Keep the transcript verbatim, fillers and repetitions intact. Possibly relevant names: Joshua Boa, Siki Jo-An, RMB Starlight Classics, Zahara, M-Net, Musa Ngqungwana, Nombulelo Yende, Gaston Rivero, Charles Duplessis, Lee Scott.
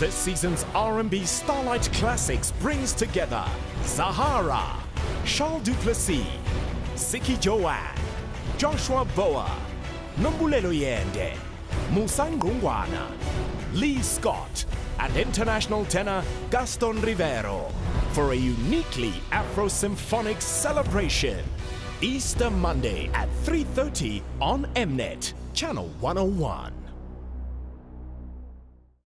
This season's R M B Starlight Classics brings together Zahara, Charles Duplessis, Siki Jo-An, Joshua Boa, Nombulelo Yende, Musa Ngqungwana, Lee Scott, and international tenor Gaston Rivero for a uniquely Afro-symphonic celebration. Easter Monday at three thirty on M-Net, Channel one oh one.